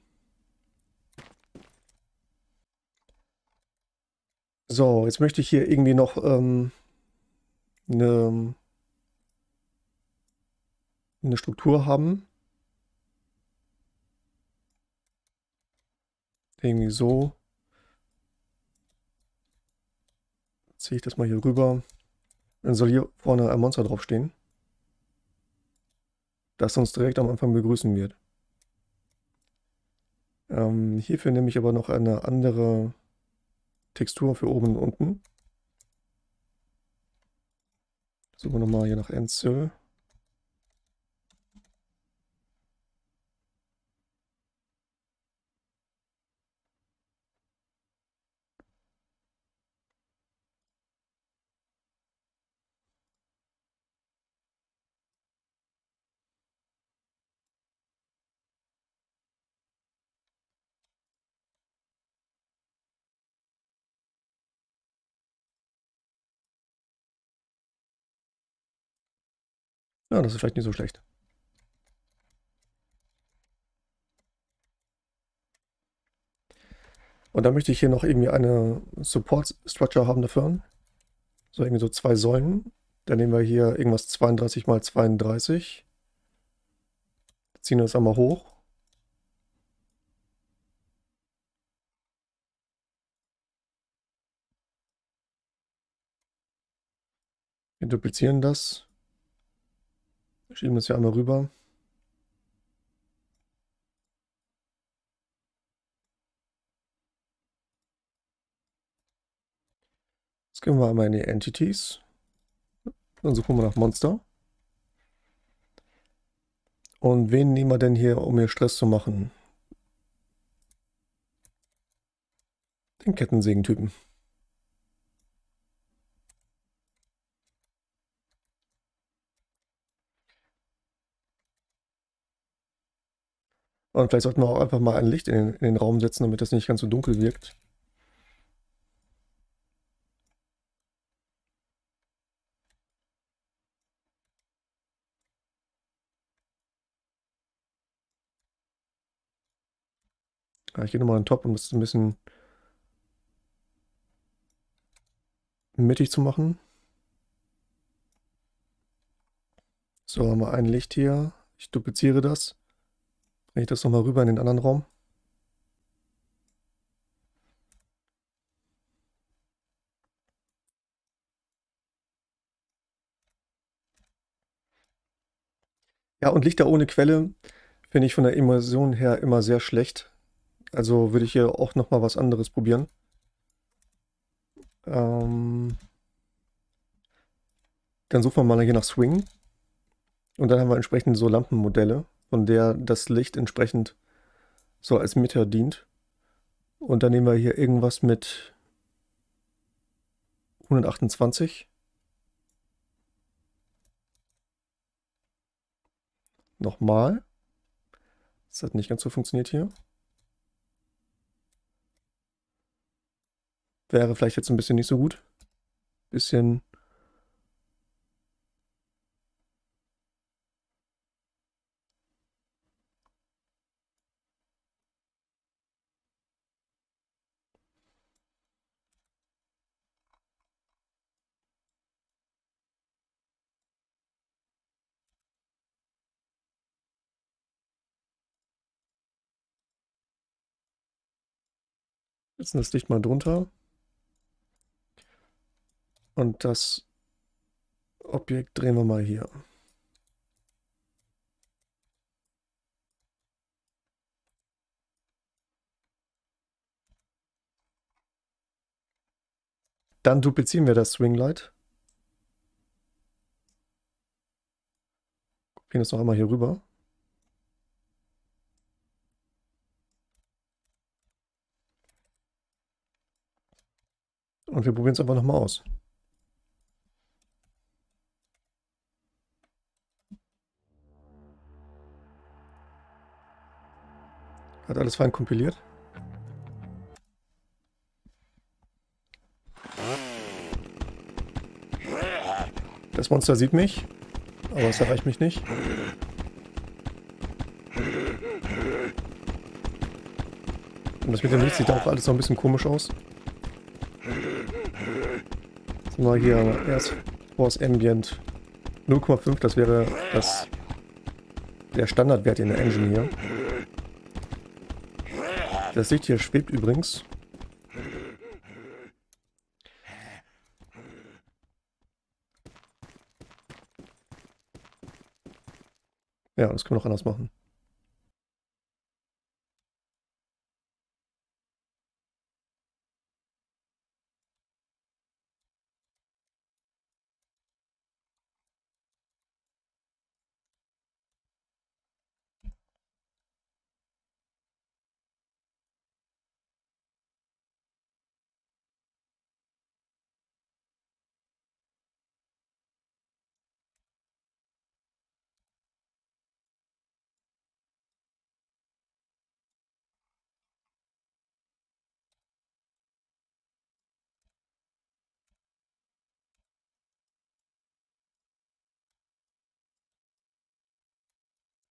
So, jetzt möchte ich hier irgendwie noch eine Struktur haben. Irgendwie so. Ziehe ich das mal hier rüber. Dann soll hier vorne ein Monster draufstehen, das uns direkt am Anfang begrüßen wird. Hierfür nehme ich aber noch eine andere Textur für oben und unten. Suchen wir nochmal hier nach Enzel. Ja, das ist vielleicht nicht so schlecht. Und dann möchte ich hier noch irgendwie eine Support-Structure haben dafür. So, irgendwie so zwei Säulen. Dann nehmen wir hier irgendwas 32 mal 32. Ziehen das einmal hoch. Wir duplizieren das. Schieben das hier einmal rüber. Jetzt gehen wir einmal in die Entities. Dann suchen wir nach Monster. Und wen nehmen wir denn hier, um hier Stress zu machen? Den Kettensägentypen. Und vielleicht sollten wir auch einfach mal ein Licht in den Raum setzen, damit das nicht ganz so dunkel wirkt. Ich gehe nochmal an den Top, um das ein bisschen mittig zu machen. So, haben wir ein Licht hier. Ich dupliziere das. Ich das nochmal rüber in den anderen Raum. Ja, und Lichter ohne Quelle finde ich von der Immersion her immer sehr schlecht. Also würde ich hier auch nochmal was anderes probieren. Dann suchen wir mal hier nach Swing. Und dann haben wir entsprechend so Lampenmodelle, von der das Licht entsprechend so als Mitte dient. Und dann nehmen wir hier irgendwas mit 128. Nochmal. Das hat nicht ganz so funktioniert hier. Wäre vielleicht jetzt ein bisschen nicht so gut. Bisschen... Setzen das Licht mal drunter und das Objekt drehen wir mal hier. Dann duplizieren wir das Swing Light. Kopieren das noch einmal hier rüber. Und wir probieren es einfach nochmal aus. Hat alles fein kompiliert. Das Monster sieht mich, aber es erreicht mich nicht. Und das mit dem Licht sieht auch alles noch ein bisschen komisch aus. Jetzt mal hier erst Force Ambient 0,5, das wäre der Standardwert in der Engine hier. Das Licht hier schwebt übrigens. Ja, das können wir noch anders machen.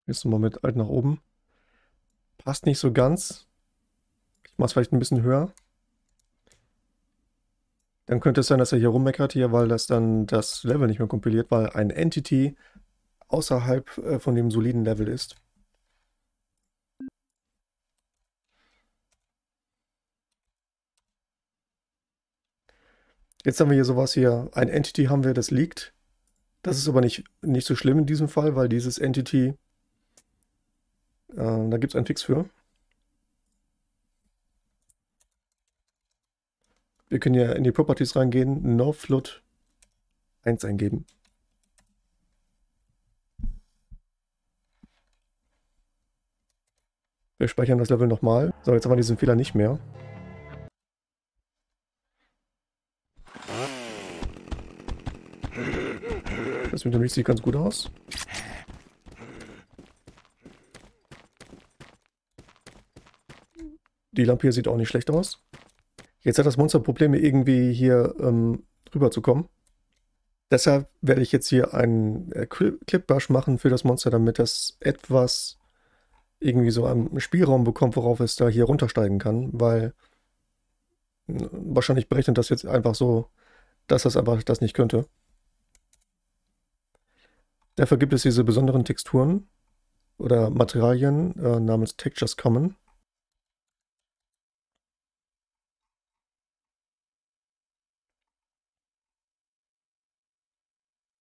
Gehst du mal mit Alt nach oben. Passt nicht so ganz. Ich mache es vielleicht ein bisschen höher. Dann könnte es sein, dass er hier rummeckert hier, weil das dann das Level nicht mehr kompiliert, weil ein Entity außerhalb von dem soliden Level ist. Jetzt haben wir hier sowas hier. Ein Entity haben wir, das liegt. Das ist aber nicht so schlimm in diesem Fall, weil dieses Entity... da gibt es einen Fix für. Wir können ja in die Properties reingehen, NoFloat 1 eingeben. Wir speichern das Level nochmal. So, jetzt haben wir diesen Fehler nicht mehr. Das mit dem Mix sieht ganz gut aus. Die Lampe hier sieht auch nicht schlecht aus. Jetzt hat das Monster Probleme, irgendwie hier rüberzukommen. Deshalb werde ich jetzt hier einen Clip-Brush machen für das Monster, damit das etwas irgendwie so einen Spielraum bekommt, worauf es da hier runtersteigen kann. Weil wahrscheinlich berechnet das jetzt einfach so, dass das einfach das nicht könnte. Dafür gibt es diese besonderen Texturen oder Materialien namens Textures Common.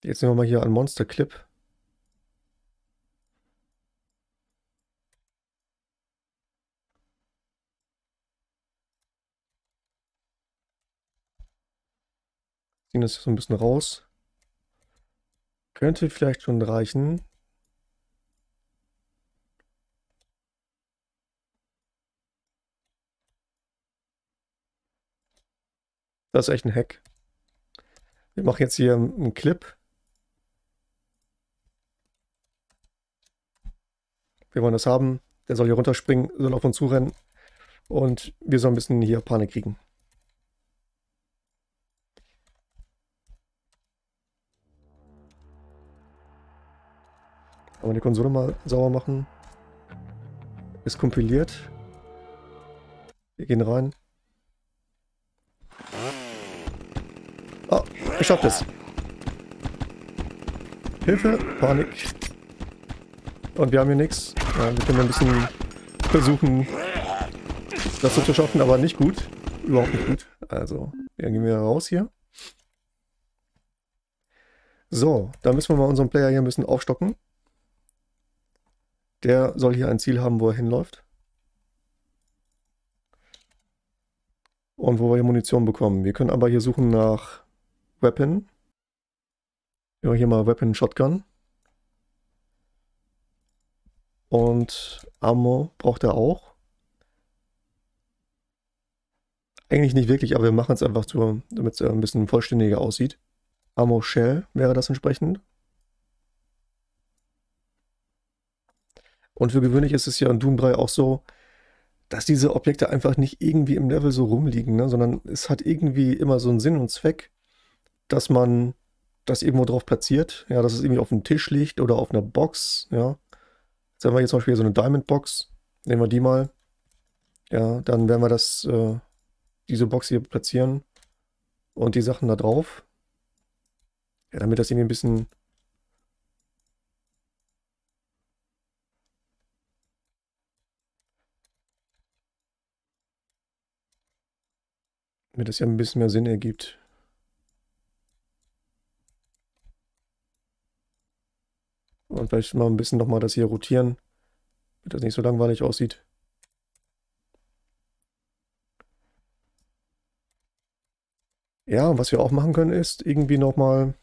Jetzt nehmen wir mal hier einen Monster Clip. Ziehen das so ein bisschen raus. Könnte vielleicht schon reichen. Das ist echt ein Hack. Wir machen jetzt hier einen Clip. Wir wollen das haben. Der soll hier runterspringen, soll auf uns zurennen. Und wir sollen ein bisschen hier Panik kriegen. Aber die Konsole mal sauber machen. Ist kompiliert. Wir gehen rein. Ah, ich schaff das. Hilfe, Panik. Und wir haben hier nichts. Ja, wir können ein bisschen versuchen, das so zu schaffen, aber nicht gut. Überhaupt nicht gut. Also, dann gehen wir raus hier. So, da müssen wir mal unseren Player hier ein bisschen aufstocken. Der soll hier ein Ziel haben, wo er hinläuft. Und wo wir hier Munition bekommen. Wir können aber hier suchen nach Weapon. Ja, hier mal Weapon Shotgun. Und Ammo braucht er auch. Eigentlich nicht wirklich, aber wir machen es einfach, damit es ein bisschen vollständiger aussieht. Ammo Shell wäre das entsprechend. Und für gewöhnlich ist es ja in Doom 3 auch so, dass diese Objekte einfach nicht irgendwie im Level so rumliegen, ne? Sondern es hat irgendwie immer so einen Sinn und Zweck, dass man das irgendwo drauf platziert. Ja, dass es irgendwie auf dem Tisch liegt oder auf einer Box, ja. Jetzt haben wir hier zum Beispiel so eine Diamond Box. Nehmen wir die mal. Ja, dann werden wir diese Box hier platzieren. und die Sachen da drauf. Ja, damit das irgendwie ein bisschen... Damit das ja ein bisschen mehr Sinn ergibt. Und vielleicht mal ein bisschen nochmal das hier rotieren, damit das nicht so langweilig aussieht. Ja, und was wir auch machen können, ist irgendwie nochmal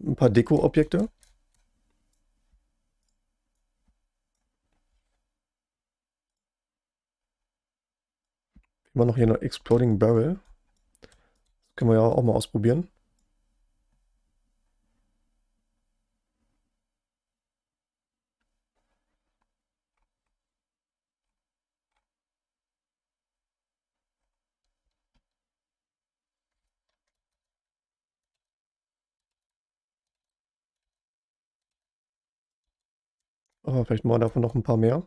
ein paar Deko-Objekte. Immer noch hier noch Exploding Barrel. Das können wir ja auch mal ausprobieren. Aber vielleicht mal davon noch ein paar mehr.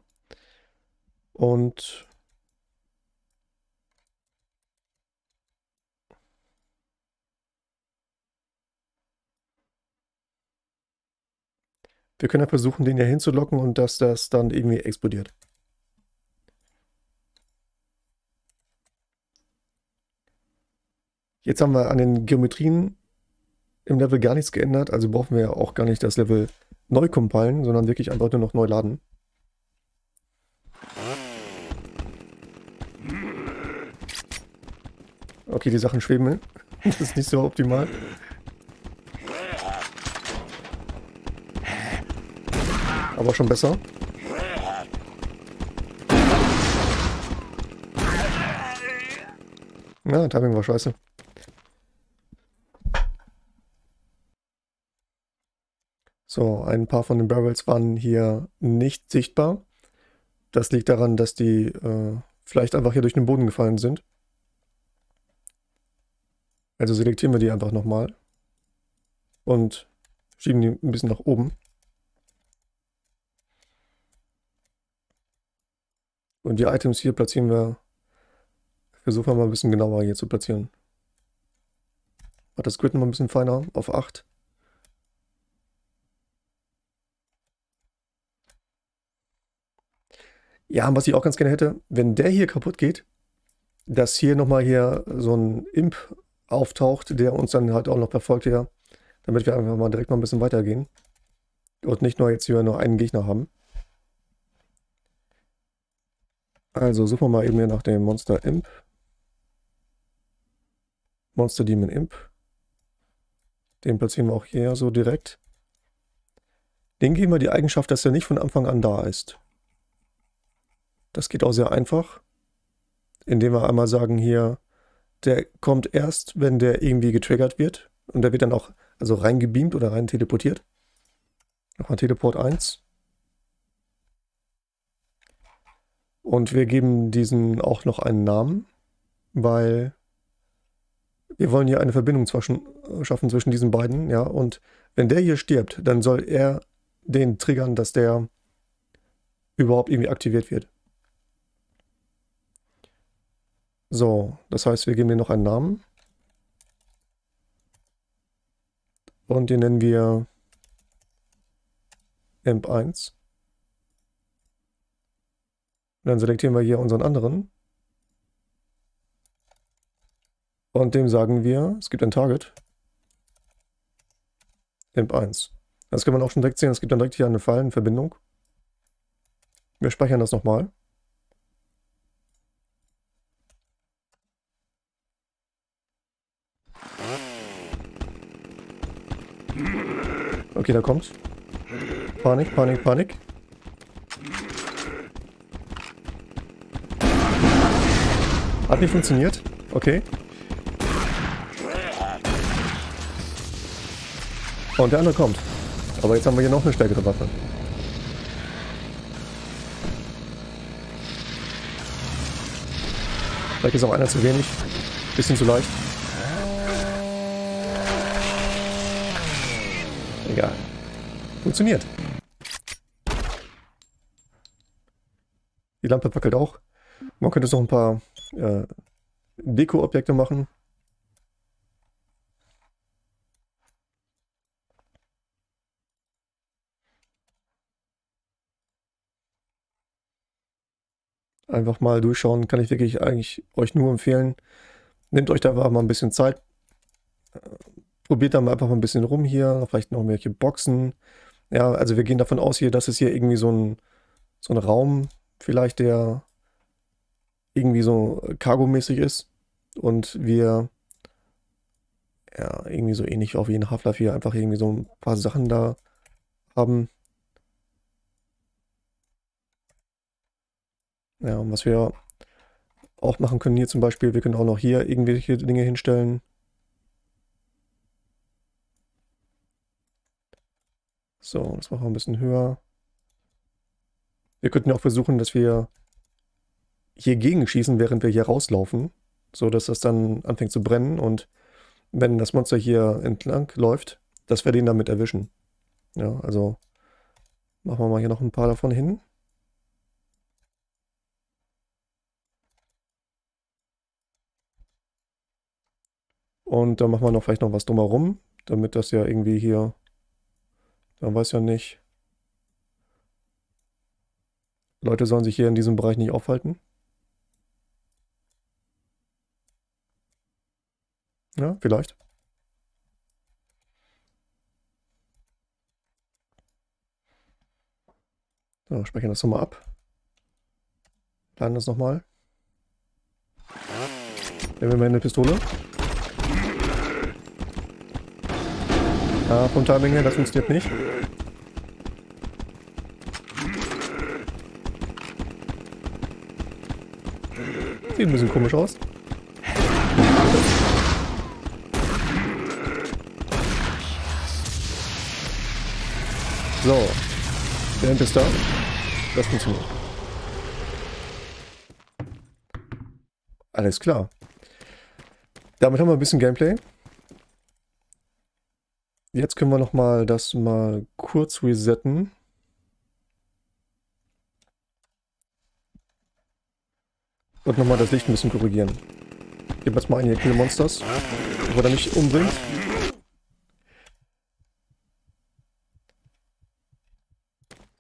Und wir können ja versuchen, den hier hinzulocken und dass das dann irgendwie explodiert. Jetzt haben wir an den Geometrien im Level gar nichts geändert, also brauchen wir ja auch gar nicht das Level neu compilen, sondern wirklich einfach nur noch neu laden. Okay, die Sachen schweben. Das ist nicht so optimal. Aber schon besser. Na, Timing war scheiße. So, ein paar von den Barrels waren hier nicht sichtbar. Das liegt daran, dass die vielleicht einfach hier durch den Boden gefallen sind. Also selektieren wir die einfach nochmal und schieben die ein bisschen nach oben. Und die Items hier platzieren wir, versuchen wir mal ein bisschen genauer hier zu platzieren. Macht das Grid mal ein bisschen feiner, auf 8. Ja, und was ich auch ganz gerne hätte, wenn der hier kaputt geht, dass hier nochmal hier so ein Imp auftaucht, der uns dann halt auch noch verfolgt hier, damit wir einfach mal direkt mal ein bisschen weitergehen und nicht nur jetzt hier nur einen Gegner haben. Also suchen wir mal eben hier nach dem Monster Imp. Monster Demon Imp. Den platzieren wir auch hier so direkt. Den geben wir die Eigenschaft, dass er nicht von Anfang an da ist. Das geht auch sehr einfach, indem wir einmal sagen hier, der kommt erst, wenn der irgendwie getriggert wird. Und der wird dann auch also reingebeamt oder rein teleportiert. Nochmal Teleport 1. Und wir geben diesen auch noch einen Namen, weil wir wollen hier eine Verbindung schaffen zwischen diesen beiden. Ja? Und wenn der hier stirbt, dann soll er den triggern, dass der überhaupt irgendwie aktiviert wird. So, das heißt, wir geben dem noch einen Namen. Und den nennen wir Imp 1. Und dann selektieren wir hier unseren anderen. Und dem sagen wir, es gibt ein Target. Imp 1. Das kann man auch schon direkt sehen. Es gibt dann direkt hier eine Fallenverbindung. Wir speichern das nochmal. Okay, da kommt's. Panik, Panik, Panik. Hat nicht funktioniert. Okay. Und der andere kommt. Aber jetzt haben wir hier noch eine stärkere Waffe. Vielleicht ist auch einer zu wenig. Bisschen zu leicht. Egal. Funktioniert. Die Lampe wackelt auch. Man könnte jetzt noch ein paar Deko-Objekte machen. einfach mal durchschauen, kann ich wirklich eigentlich euch nur empfehlen. Nehmt euch da mal ein bisschen Zeit. Probiert da mal einfach mal ein bisschen rum hier, vielleicht noch welche Boxen. Ja, also wir gehen davon aus hier, dass es hier irgendwie so ein Raum vielleicht, der irgendwie so cargo-mäßig ist und wir ja irgendwie so ähnlich auf jeden Half-Life hier einfach irgendwie so ein paar Sachen da haben. Ja, und was wir auch machen können hier zum Beispiel, wir können auch noch hier irgendwelche Dinge hinstellen. So, das machen wir ein bisschen höher. Wir könnten auch versuchen, dass wir hier gegen schießen, während wir hier rauslaufen, so dass das dann anfängt zu brennen und wenn das Monster hier entlang läuft, dass wir den damit erwischen. Ja, also machen wir mal hier noch ein paar davon hin. Und dann machen wir noch vielleicht noch was drumherum, damit das ja irgendwie hier, man weiß ja nicht. Leute sollen sich hier in diesem Bereich nicht aufhalten. Ja, vielleicht. So, speichern das nochmal ab. Laden das nochmal. Nehmen wir mal eine Pistole. Ah, von Timing her, das funktioniert nicht. Sieht ein bisschen komisch aus. So, der Hemp ist da. Das funktioniert. Alles klar. Damit haben wir ein bisschen Gameplay. Jetzt können wir nochmal das mal kurz resetten. Und nochmal das Licht ein bisschen korrigieren. Ich gebe jetzt mal ein hier Kill Monsters, ob er da nicht umbringt.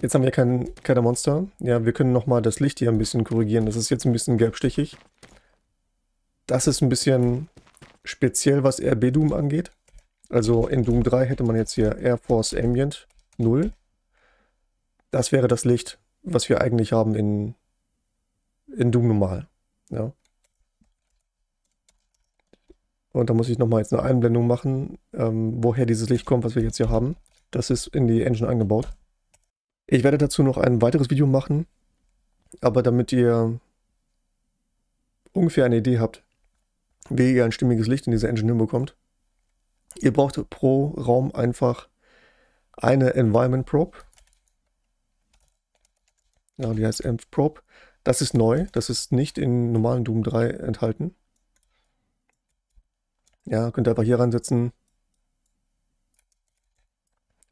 Jetzt haben wir keine Monster. Ja, wir können nochmal das Licht hier ein bisschen korrigieren. Das ist jetzt ein bisschen gelbstichig. Das ist ein bisschen speziell, was RBDOOM angeht. Also in Doom 3 hätte man jetzt hier Air Force Ambient 0. Das wäre das Licht, was wir eigentlich haben in Doom normal. Ja. Und da muss ich nochmal jetzt eine Einblendung machen, woher dieses Licht kommt, was wir jetzt hier haben. Das ist in die Engine eingebaut. Ich werde dazu noch ein weiteres Video machen, aber damit ihr ungefähr eine Idee habt, wie ihr ein stimmiges Licht in dieser Engine hinbekommt. Ihr braucht pro Raum einfach eine Environment Probe. Ja, die heißt Env Probe. Das ist neu, das ist nicht in normalen Doom 3 enthalten. Ja, könnt ihr einfach hier reinsetzen.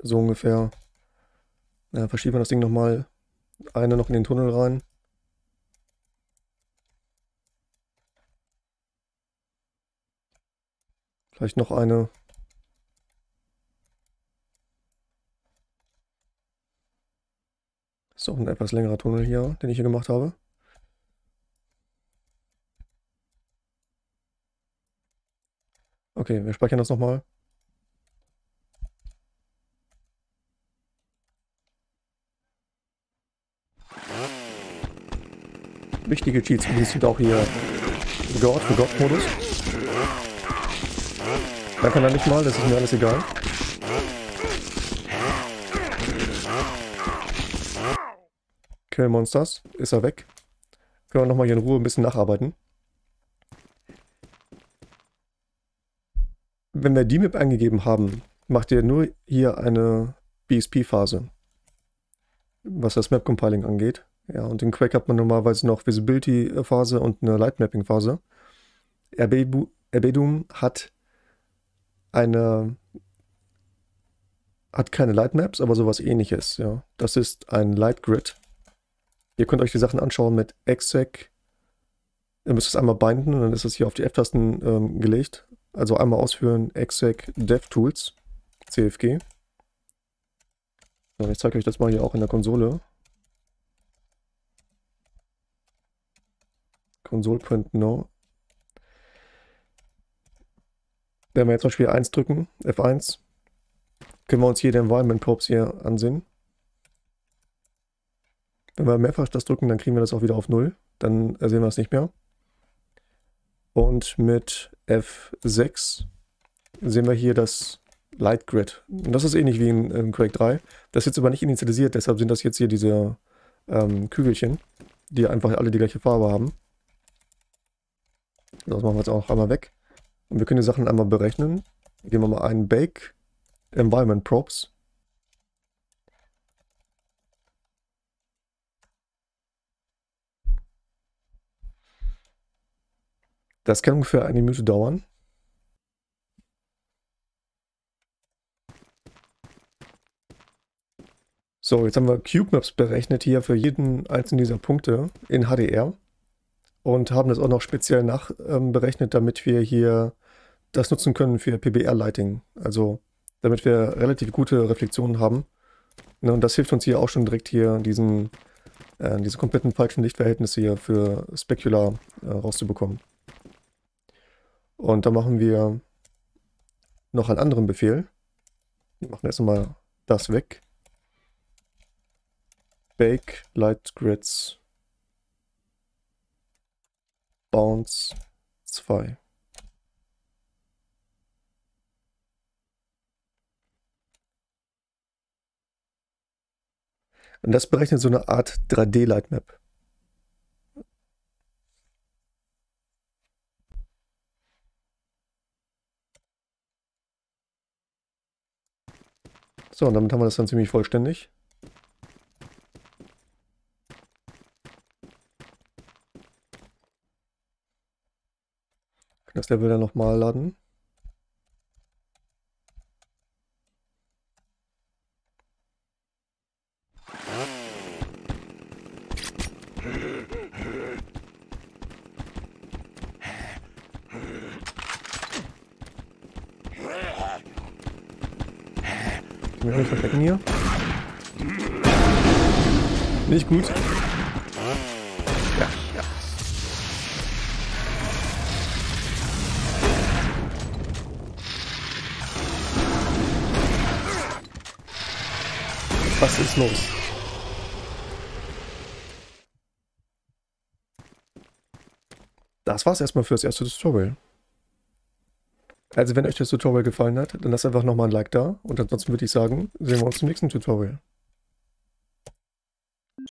So ungefähr. Ja, verschieben wir das Ding nochmal. Eine noch in den Tunnel rein. Vielleicht noch eine. Ist auch ein etwas längerer Tunnel hier, den ich hier gemacht habe. Okay, wir speichern das nochmal. Wichtige Cheats, die sind auch hier für God-Modus. Da kann er nicht mal, das ist mir alles egal. Kill Monsters, ist er weg. Können wir nochmal hier in Ruhe ein bisschen nacharbeiten. Wenn wir die Map eingegeben haben, macht ihr nur hier eine BSP-Phase. Was das Map-Compiling angeht. Ja, und in Quake hat man normalerweise noch Visibility-Phase und eine Light-Mapping-Phase. RBDOOM hat keine Light Maps, aber sowas ähnliches. Ja. Das ist ein Light Grid. Ihr könnt euch die Sachen anschauen mit exec. Ihr müsst es einmal binden und dann ist es hier auf die F-Tasten gelegt. Also einmal ausführen exec devtools cfg. So, ich zeige euch das mal hier auch in der Konsole. console.no. Wenn wir jetzt zum Beispiel 1 drücken, F1, können wir uns hier die Environment Probes hier ansehen. Wenn wir mehrfach das drücken, dann kriegen wir das auch wieder auf 0. Dann sehen wir es nicht mehr. Und mit F6 sehen wir hier das Light Grid. Und das ist ähnlich wie in Quake 3. Das ist jetzt aber nicht initialisiert, deshalb sind das jetzt hier diese Kügelchen, die einfach alle die gleiche Farbe haben. Das machen wir jetzt auch einmal weg. Und wir können die Sachen einmal berechnen. Gehen wir mal ein Bake Environment Probes. Das kann ungefähr eine Minute dauern. So, jetzt haben wir Cubemaps berechnet hier für jeden einzelnen dieser Punkte in HDR und haben das auch noch speziell nachberechnet, damit wir hier das nutzen können für PBR-Lighting. Also damit wir relativ gute Reflexionen haben. Und das hilft uns hier auch schon direkt hier diese kompletten falschen Lichtverhältnisse hier für Specular rauszubekommen. Und da machen wir noch einen anderen Befehl. Wir machen erst mal das weg. Bake Light Grids Bounce 2. Und das berechnet so eine Art 3D Lightmap. So, und damit haben wir das dann ziemlich vollständig. Das Level dann nochmal laden. Wir können verstecken hier. Nicht gut. Ja, ja. Was ist los? Das war's erstmal für das erste Tutorial. Also wenn euch das Tutorial gefallen hat, dann lasst einfach nochmal ein Like da und ansonsten würde ich sagen, sehen wir uns im nächsten Tutorial.